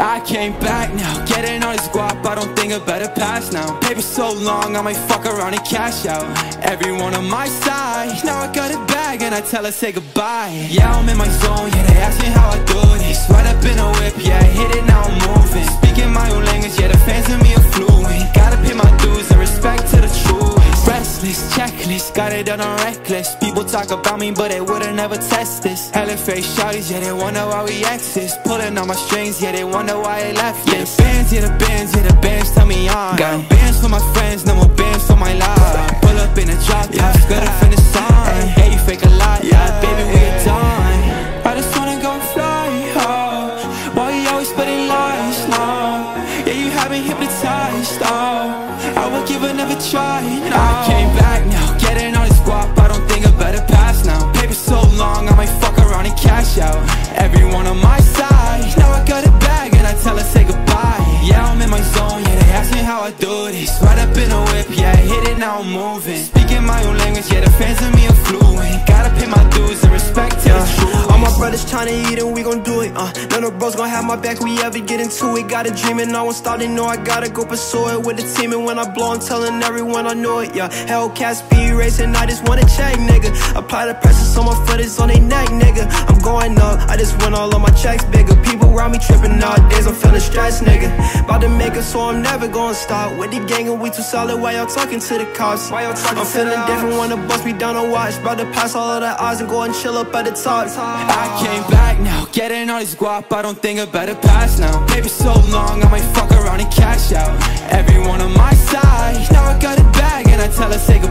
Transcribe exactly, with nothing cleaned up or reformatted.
I came back now, getting all this guap, I don't think I better pass now. Paper so long, I might fuck around and cash out. Everyone on my side, now I got it back and I tell her say goodbye. Yeah, I'm in my zone, yeah, they ask me how I do this. Right up in a whip, yeah, I hit it, now I'm moving. Speaking my own language, yeah, the fans in me are fluent. Gotta pay my dues and respect to the truest. Restless, checklist, got it done on reckless. People talk about me, but they would've never test this. Hella fake shawty's, yeah, they wonder why we exist. Pulling on my strings, yeah, they wonder why I left. Yeah, the bands, yeah, the bands, yeah, the bands tell me on. Got bands for my friends, no more bands for my life. Pull up in a drop, yeah, I'm gonna finish song. Hey, you fake a lot, yeah, baby, we are done. I just wanna go fly, oh. Why you always putting lies, no? Yeah, you have me hypnotized, oh. I would give another try, no. I came back now, getting all this guap, I don't think I better pass now. Paper so long, I might fuck around and cash out. Everyone on my side, now I got it back. Tell her say goodbye. Yeah, I'm in my zone. Yeah, they ask me how I do this. Right up in a whip. Yeah, I hit it, now I'm moving. Speaking my own language. Yeah, the fans in me are fluent. Gotta pay my dues and respect to the truth. All my brothers tryna eat and we gon' do it. Uh, none of bros gon' have my back. We ever get into it. Got a dream and I won't stop. They know I gotta go pursue it with the team. And when I blow, I'm telling everyone I know it. Yeah, Hellcat speed racing. I just wanna check, nigga. Apply the pressure so my foot is on they neck, nigga. I'm going up. I just want all of my checks bigger. People around me tripping all day. I'm feeling stressed, nigga. About to make it, so I'm never gonna stop. With the gang and we too solid. Why y'all talking to the cops? Why y'all talking? I'm feeling different when the bust me down on watch. About to pass all of the odds and go and chill up at the top. I came back now, getting all this guap. I don't think I better pass now. Paper so long, I might fuck around and cash out. Everyone on my side, now I got it back and I tell her say goodbye.